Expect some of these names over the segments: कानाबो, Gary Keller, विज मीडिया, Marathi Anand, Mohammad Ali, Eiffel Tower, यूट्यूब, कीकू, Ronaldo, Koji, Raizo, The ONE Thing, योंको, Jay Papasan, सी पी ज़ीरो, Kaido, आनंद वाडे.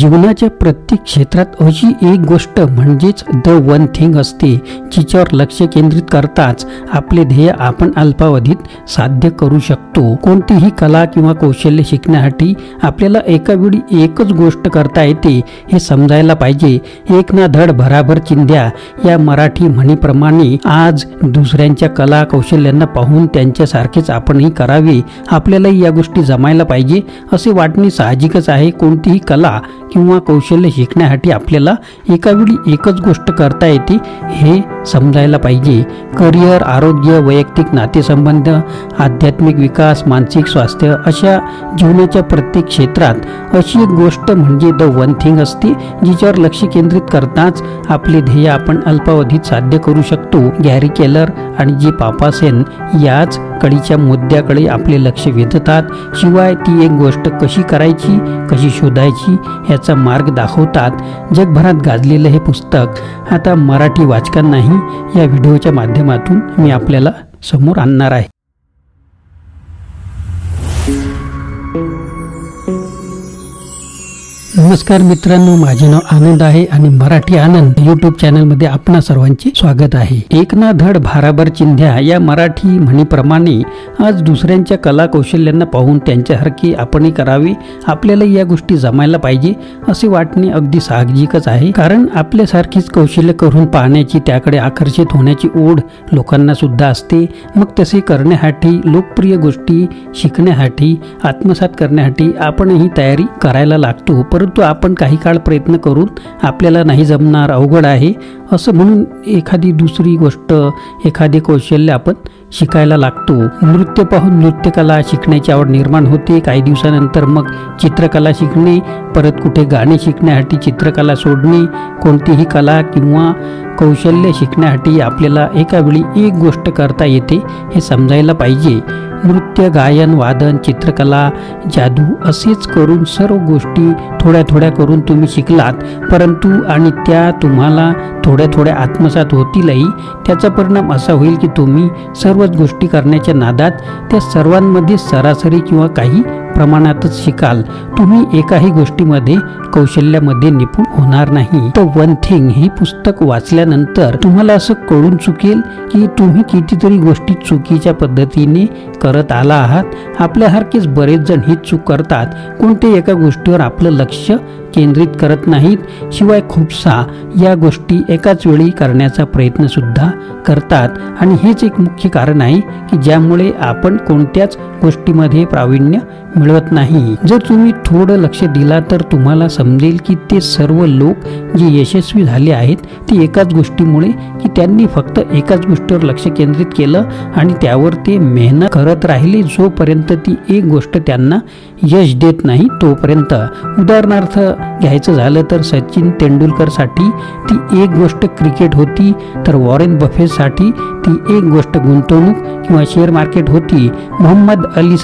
जीवनाच्या प्रत्येक क्षेत्रात अशी एक गोष्ट म्हणजेच द वन थिंग असते, जिच्यावर लक्ष केंद्रित करताच आपले ध्येय आपण अल्पावधीत साध्य करू शकतो। कोणतीही कला किंवा कौशल्य शिकण्यासाठी आपल्याला एका वेळी एकच गोष्ट करता येते हे समजायला पाहिजे। एक ना धड भराभर चिंध्या या मराठी म्हणीप्रमाणे आज दुसऱ्यांच्या कला कौशल्यांना पाहून त्यांच्यासारखेच आपणही करावे, आपल्यालाही या गोष्टी जमायला पाहिजे असे वाटणे साहजिकच आहे। कोणतीही कला किंवा कौशल्य शिकण्यासाठी आपल्याला एका वेळी एकच गोष्ट करता येते हे समजायला पाहिजे। करिअर, आरोग्य, वैयक्तिक नातेसंबंध, आध्यात्मिक विकास, मानसिक स्वास्थ्य अशा जीवनाच्या प्रत्येक क्षेत्रात अशी एक गोष्ट म्हणजे द वन थिंग असते, जिच्यावर लक्ष केंद्रित करताच आपले ध्येय आपण अल्पावधीत साध्य करू शकतो। गॅरी केलर आणि जे पापासेन याच कडीच्या मुद्द्याकडे आपले लक्ष वेधतात, शिवाय ती एक गोष्ट कशी करायची, कशी शोधायची याचा मार्ग दाखवतात। जगभरात गाजलेलं हे पुस्तक आता मराठी वाचकांनाही या व्हिडिओच्या माध्यमातून मी आपल्याला समोर आणणार आहे। नमस्कार मित्रांनो, माझे नाव आनंद आहे आणि मराठी आनंद यूट्यूब चॅनल मध्ये आपणा सर्वांचे स्वागत आहे। एक ना धड भाराभर चिंध्या या मराठी म्हणीप्रमाणे आज दुसऱ्यांच्या कला कौशल्यांना पाहून त्यांच्यासारखी आपणही करावी, आपल्याला या गोष्टी जमायला पाहिजे असे वाटणे अगदी साहजिकच आहे, कारण आपल्यासारखीच कौशल्य करून पाहण्याची, त्याकडे आकर्षित होण्याची ओढ लोकांना सुद्धा असते। मग तसे करण्यासाठी, लोकप्रिय गोष्टी शिकण्यासाठी, आत्मसात करण्यासाठी आपणही तयारी करायला लागतो। परंतु आपण काही काळ प्रयत्न करून आपल्याला नाही जमणार, अवघड आहे असं म्हणून एखादी दुसरी गोष्ट, एखादी कौशल्य आपण शिकायला लागतो। नृत्य पाहून नृत्यकला शिकण्याची आवड निर्माण होते, काही दिवसानंतर मग चित्रकला शिकणे, परत कुठे गाणे शिकण्यासाठी चित्रकला सोडणे। कोणतीही कला किंवा कौशल्य शिकण्यासाठी आपल्याला एका वेळी एक गोष्ट करता येते हे समजायला पाहिजे। नृत्य, गायन, वादन, चित्रकला, जादू असेच करून सर्व गोष्टी थोड्या थोड्या करून तुम्ही शिकलात, परंतु आणि त्या तुम्हाला थोड्या थोड्या आत्मसात होतीलही। त्याचा परिणाम असा होईल की तुम्ही सर्वच गोष्टी करण्याच्या नादात त्या सर्वांमध्ये सरासरी किंवा काही प्रमाणातच शिकाल, तुम्ही एकाही गोष्टीमध्ये, कौशल्यामध्ये निपुण होणार नाही। तर वन थिंग हे पुस्तक वाचल्यानंतर तुम्हाला असं कळून चुकेल की तुम्ही कितीतरी गोष्टी चुकीच्या पद्धतीने करत आला आहात। आपल्यासारखेच बरेच जण ही चूक करतात, कोणते एका गोष्टीवर आपलं लक्ष केंद्रित करत नाहीत, शिवाय खूपसा या गोष्टी एकाच वेळी करण्याचा प्रयत्न सुद्धा करतात। आणि हेच एक मुख्य कारण आहे की ज्यामुळे आपण कोणत्याच गोष्टीमध्ये प्रावीण्य मिळवत नाही। जर तुम्ही थोडं लक्ष दिला तर तुम्हाला समजेल की ते सर्व लोक जे यशस्वी झाले आहेत ते एकाच गोष्टीमुळे, की त्यांनी फक्त एकाच गोष्टीवर लक्ष केंद्रित केलं आणि त्यावर ते मेहनत करत राहिले जोपर्यंत ती एक गोष्ट त्यांना यश देत नाही तोपर्यंत। उदाहरणार्थ घ्यायचं झालं तर सचिन तेंडुलकरसाठी ती एक गोष्ट क्रिकेट होती, तर वॉरेन बफेटसाठी ती एक गोष्ट गुंतवणूक किंवा शेअर मार्केट होती, मोहम्मद अली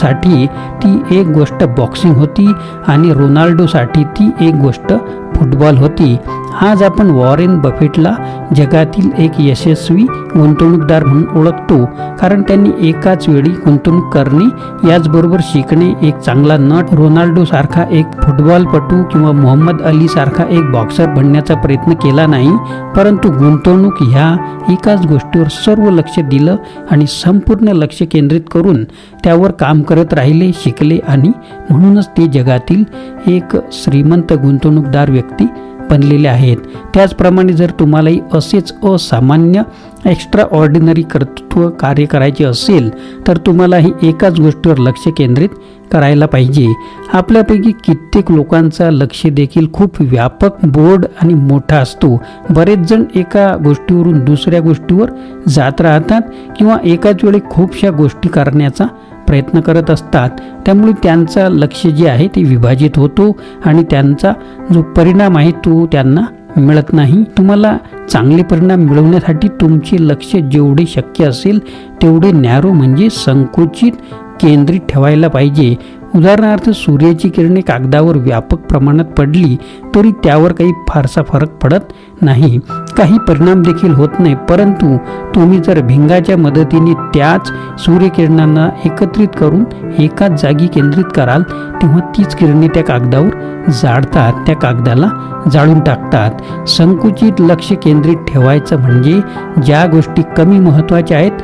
साठी ती एक गोष्ट बॉक्सिंग होती आणि रोनाल्डोसाठी ती एक गोष्ट फुटबॉल होती। आज आपण वॉरेन बफेटला जगातील एक यशस्वी गुंतवणूकदार म्हणून ओळखतो, कारण त्यांनी एकाच वेळी गुंतवणूक करणे, याचबरोबर शिकणे, एक चांगला नट, रोनाल्डोसारखा एक फुटबॉलपटू किंवा मोहम्मद अलीसारखा एक बॉक्सर बनण्याचा प्रयत्न केला नाही, परंतु गुंतवणूक ह्या एकाच गोष्टीवर सर्व लक्ष दिलं आणि संपूर्ण लक्ष केंद्रित करून त्यावर काम करत राहिले, शिकले आणि म्हणूनच ते जगातील एक श्रीमंत गुंतवणूकदार व्यक्ती बनलेले आहेत। त्याचप्रमाणे जर तुम्हालाही असेच असामान्य, एक्स्ट्रा ऑर्डिनरी कर्तृत्व कार्य करायचे असेल तर तुम्हालाही एकाच गोष्टीवर लक्ष केंद्रित करायला पाहिजे। आपल्यापैकी कित्येक लोकांचा लक्ष देखील खूप व्यापक, बोर्ड आणि मोठा असतो। बरेच जण एका गोष्टीवरून दुसऱ्या गोष्टीवर जात राहतात किंवा एकाच वेळी खूपशा गोष्टी करण्याचा प्रयत्न करत असतात, त्यामुळे त्यांचा लक्ष जे आहे ते विभाजित होतो आणि त्यांचा जो परिणाम आहे तो त्यांना मिळत नाही। तुम्हाला चांगले परिणाम मिळवण्यासाठी तुमचे लक्ष जेवढे शक्य असेल तेवढे नॅरो म्हणजे संकुचित, केंद्रित ठेवायला पाहिजे। उदाहरणार्थ सूर्याची किरणे कागदावर व्यापक प्रमाणात पडली तरी त्यावर काही फारसा फरक पडत नाही, काही परिणाम देखील होत नाही, परंतु तुम्ही जर भिंगाच्या मदतीने त्याच सूर्यकिरणांना एकत्रित करून एकाच जागी केंद्रित कराल तेव्हा तीच किरणे त्या कागदावर जाळतात त्या कागदाला जाळून टाकतात। संकुचित लक्ष केंद्रित ठेवायचं म्हणजे ज्या गोष्टी कमी महत्त्वाच्या आहेत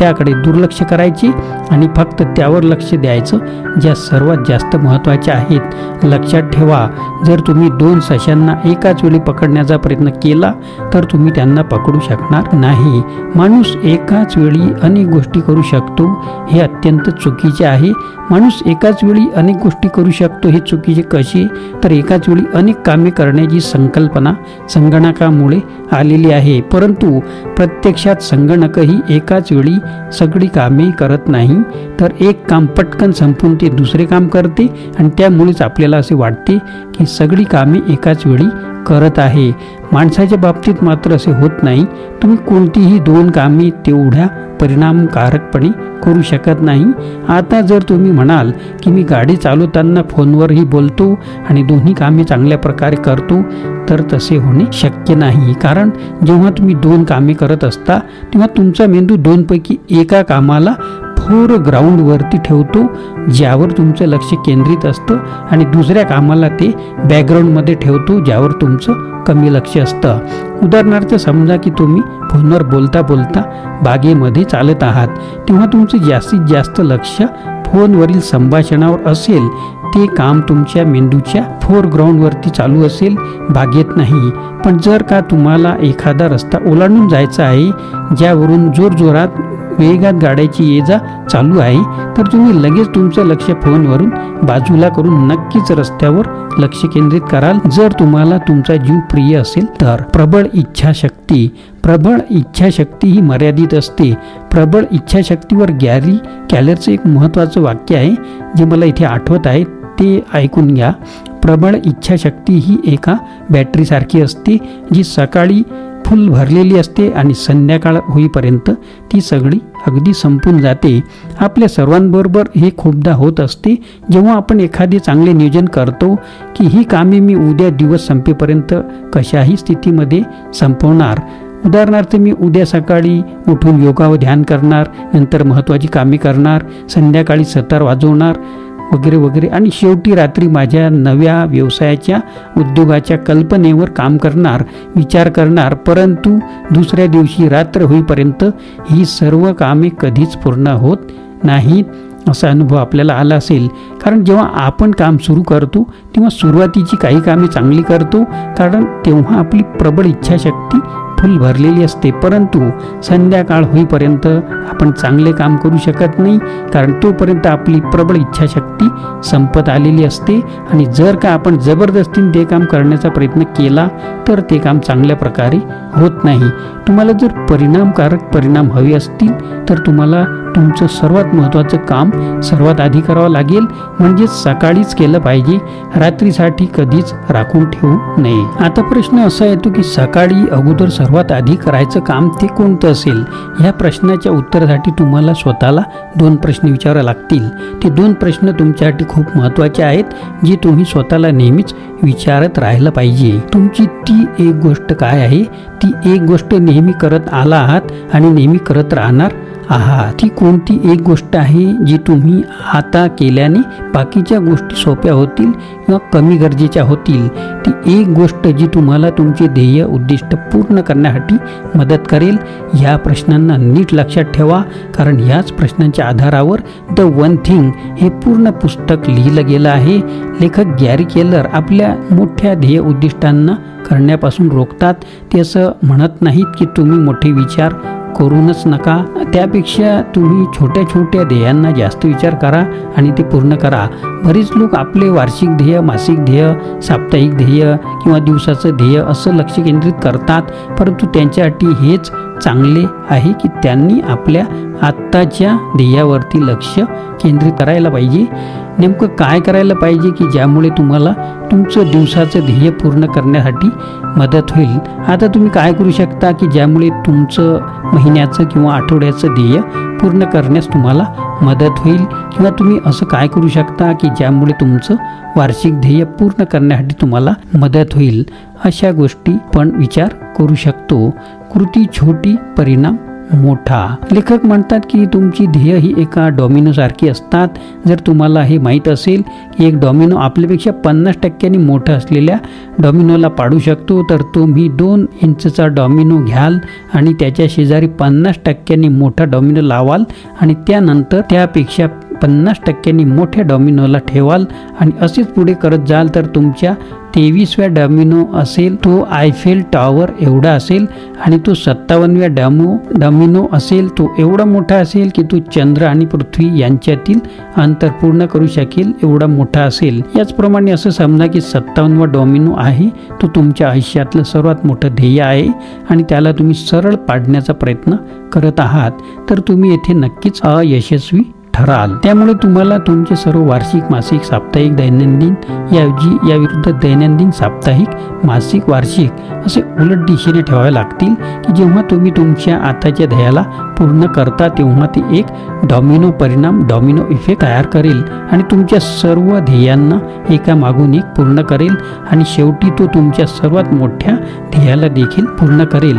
त्याकडे दुर्लक्ष करायची आणि फक्त त्यावर लक्ष द्यायचं ज्या सर्वात जास्त महत्त्वाच्या आहेत। लक्षात ठेवा, जर तुम्ही दोन सशांना एकाच वेळी पकडण्याचा प्रयत्न केला तर तुम्ही त्यांना पकडू शकणार नाही। माणूस एकाच वेळी अनेक गोष्टी करू शकतो हे अत्यंत चुकीचे आहे। माणूस एकाच वेळी अनेक गोष्टी करू शकतो हे चुकीचे कशी, तर एकाच वेळी अनेक कामे करण्याची संकल्पना संगणकामुळे आलेली आहे, परंतु प्रत्यक्षात संगणकही एकाच वेळी सगळी कामे करत नाही, तर एक काम पटकन संपून ते दुसरे काम करते आणि त्यामुळेच आपल्याला असे वाटते की सगळी कामे एकाच वेळी करत आहे। माणसाच्या बाबतीत मात्र असे होत नाही। तुम्ही कोणतीही दोन कामे तेवढ्या परिणामकारकपणे करू शकत नाही। आता जर तुम्ही म्हणाल की मी गाडी चालवताना फोनवरही बोलतो आणि दोन्ही कामे चांगल्या प्रकारे करतो, तर तसे होणे शक्य नाही, कारण जेव्हा तुम्ही दोन कामे करत असता तेव्हा तुमचा मेंदू दोनपैकी एका कामाला फोरग्राऊंडवरती ठेवतो ज्यावर तुमचं लक्ष केंद्रित असतं आणि दुसऱ्या कामाला ते बॅकग्राऊंडमध्ये ठेवतो ज्यावर तुमचं कमी लक्ष असतं। उदाहरणार्थ समजा की तुम्ही फोनवर बोलता बोलता बागेमध्ये चालत आहात तेव्हा तुमचं जास्तीत जास्त लक्ष फोनवरील संभाषणावर असेल, ते काम तुमच्या मेंदूच्या फोरग्राऊंडवरती चालू असेल, बागेत नाही। पण जर का तुम्हाला एखादा रस्ता ओलांडून जायचा आहे ज्यावरून जोरजोरात वेगात गाड्याची ये जा चालू आहे, तर तुम्ही लगेच तुमचं लक्ष फोनवरून बाजूला करून नक्कीच रस्त्यावर लक्ष केंद्रित कराल, जर तुम्हाला तुमचा जीव प्रिय असेल तर। प्रबळ इच्छाशक्ती ही मर्यादित असते। प्रबळ इच्छाशक्तीवर गॅरी केलरचं एक महत्त्वाचं वाक्य आहे जे मला इथे आठवत आहे, ते ऐकून घ्या। प्रबळ इच्छाशक्ती ही एका बॅटरीसारखी असते जी सकाळी फुल भरलेली असते आणि संध्याकाळ होईपर्यंत ती सगळी अगदी संपून जाते। आपल्या सर्वांबरोबर हे खूपदा होत असते जेव्हा आपण एखादे चांगले नियोजन करतो की ही कामे मी उद्या दिवस संपेपर्यंत कशाही स्थितीमध्ये संपवणार। उदाहरणार्थ मी उद्या सकाळी उठून योगा व ध्यान करणार, नंतर महत्त्वाची कामे करणार, संध्याकाळी सतार वाजवणार वगैरे वगैरे, आणि शेवटी रात्री माझ्या नव्या व्यवसायाच्या उद्योगाच्या कल्पनेवर काम करणार, विचार करणार, परंतु दुसऱ्या दिवशी रात्र होईपर्यंत ही सर्व कामे कधीच पूर्ण होत नाहीत। असा अनुभव आपल्याला आला असेल, कारण जेव्हा आपण काम सुरू करतो तेव्हा सुरुवातीची काही कामे चांगली करतो कारण तेव्हा आपली प्रबळ इच्छाशक्ती फुल भरलेली असते, परंतु संध्याकाळ होईपर्यंत आपण चांगले काम करू शकत नाही कारण तोपर्यंत आपली प्रबळ इच्छाशक्ती संपत आलेली असते। आणि जर का आपण जबरदस्तीने ते काम करण्याचा प्रयत्न केला तर ते काम चांगल्या प्रकारे होत नाही। तुम्हाला जर परिणामकारक परिणाम हवे असतील तर तुम्हाला तुमचं सर्वात महत्त्वाचं काम सर्वात आधी करावं लागेल, म्हणजेच सकाळीच केलं पाहिजे, रात्रीसाठी कधीच राखून ठेवू नये। आता प्रश्न असा येतो की सकाळी अगोदर सर्वात आधी करायचं काम ते कोणतं असेल? ह्या प्रश्नाच्या उत्तरासाठी तुम्हाला स्वतःला दोन प्रश्न विचारावे लागतील। ते दोन प्रश्न तुमच्यासाठी खूप महत्त्वाचे आहेत जे तुम्ही स्वतःला नेहमीच विचारत राहिलं पाहिजे। तुमची ती एक गोष्ट काय आहे? ती एक गोष्ट नेहमी करत आला आहात आणि नेहमी करत राहणार आहात, ती कोणती एक गोष्ट आहे जी तुम्ही आता केल्याने बाकीच्या गोष्टी सोप्या होतील किंवा कमी गरजेच्या होतील? ती एक गोष्ट जी तुम्हाला तुमचे ध्येय उद्दिष्ट पूर्ण करण्यासाठी मदत करेल। या प्रश्नांना नीट लक्षात ठेवा, कारण याच प्रश्नांच्या आधारावर द वन थिंग हे पूर्ण पुस्तक लिहिलं गेलं आहे। लेखक गॅरी केलर आपल्या मोठ्या ध्येय उद्दिष्टांना करण्यापासून रोखतात। ते असं म्हणत नाहीत की तुम्ही मोठे विचार करूनच नका, त्यापेक्षा तुम्ही छोट्या छोट्या ध्येयांना जास्त विचार करा आणि ते पूर्ण करा। बरेच लोक आपले वार्षिक ध्येय, मासिक ध्येय, साप्ताहिक ध्येय किंवा दिवसाचं ध्येय असं लक्ष केंद्रित करतात, परंतु त्यांच्यासाठी हेच चांगले आहे की त्यांनी आपल्या आत्ताच्या ध्येयावरती लक्ष केंद्रित करायला पाहिजे। नेमकं काय करायला पाहिजे की ज्यामुळे तुम्हाला तुमचं दिवसाचं ध्येय पूर्ण करण्यासाठी मदत होईल? आता तुम्ही काय करू शकता की ज्यामुळे तुमचं महिन्याचं किंवा आठवड्याचं ध्येय पूर्ण करण्यास तुम्हाला मदत होईल, किंवा तुम्ही असं काय करू शकता की ज्यामुळे तुमचं वार्षिक ध्येय पूर्ण करण्यासाठी तुम्हाला मदत होईल? अशा गोष्टी पण विचार करू शकतो। कृती छोटी, परिणाम मोठा। लेखक म्हणतात की तुमची ध्येय ही एका डॉमिनो सारखी असतात. जर तुम्हाला हे माहीत असेल की एक डॉमिनो आपल्यापेक्षा 50% मोठा असलेल्या डॉमिनोला पाडू शकतो, तर तुम्ही 2 इंचचा डॉमिनो घ्याल आणि त्याच्या शेजारी 50% मोठा डॉमिनो लावाल आणि त्यानंतर त्यापेक्षा 50% मोठ्या डॉमिनोला ठेवाल आणि असेच पुढे करत जाल तर तुमच्या 23व्या डॉमिनो असेल तो आयफेल टॉवर एवढा असेल आणि तो 57व्या डॉमिनो असेल तो एवढा मोठा असेल की तो चंद्र आणि पृथ्वी यांच्यातील अंतर पूर्ण करू शकेल एवढा मोठा असेल. याचप्रमाणे असं समजा की 57वा डॉमिनो आहे तो तुमच्या आयुष्यातलं सर्वात मोठं ध्येय आहे आणि त्याला तुम्ही सरळ पाडण्याचा प्रयत्न करत आहात, तर तुम्ही येथे नक्कीच अयशस्वी ठराल. त्यामुळे तुम्हाला तुमचे सर्व वार्षिक, मासिक, साप्ताहिक, दैनंदिन याऐवजी याविरुद्ध दैनंदिन, साप्ताहिक, मासिक, वार्षिक असे उलट दिशेने ठेवावे लागतील की जेव्हा तुम्ही तुमच्या आताच्या ध्येयाला पूर्ण करता तेव्हा ते एक डॉमिनो परिणाम, डॉमिनो इफेक्ट तयार करेल आणि तुमच्या सर्व ध्येयांना एकामागून एक पूर्ण करेल आणि शेवटी तो तुमच्या सर्वात मोठ्या ध्येयाला देखील पूर्ण करेल.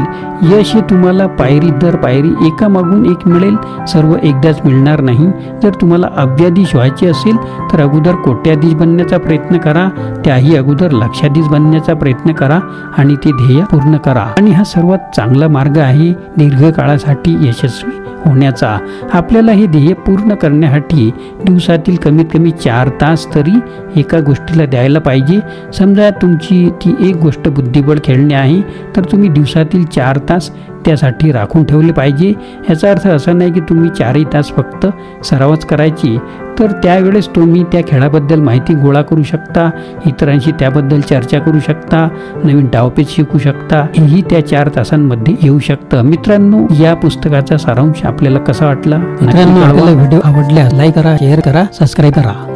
यश हे तुम्हाला पायरी दर पायरी एकामागून एक मिळेल, सर्व एकदाच मिळणार नाही. जर तुम्हाला अब्जाधीश व्हायचे असेल तर अगोदर कोट्याधीश बनण्याचा प्रयत्न करा, त्याही अगोदर लक्षाधीश बनण्याचा प्रयत्न करा आणि ते ध्येय पूर्ण करा. आणि हा सर्वात चांगला मार्ग आहे दीर्घकाळासाठी यशस्वी होण्याचा. आपल्याला हे ध्येय पूर्ण करण्यासाठी दिवसातील कमीत कमी 4 तास तरी एका गोष्टीला द्यायला पाहिजे. समजा तुमची ती एक गोष्ट बुद्धिबळ खेळणे आहे तर तुम्ही दिवसातील 4 तास त्यासाठी राखून ठेवले पाहिजे. याचा अर्थ असा नाही की तुम्ही 4 तास फक्त सरावच करायची, तर त्यावेळेस तुम्ही त्या खेळाबद्दल माहिती गोळा करू शकता, इतरांशी त्याबद्दल चर्चा करू शकता, नवीन डावपेच शिकू शकता, हेही त्या 4 तासांमध्ये येऊ शकतं. मित्रांनो, या पुस्तकाचा सारांश आपल्याला कसा वाटला? मित्रांनो, आपल्याला व्हिडिओ आवडल्यास लाईक करा, शेअर करा, सबस्क्राईब करा.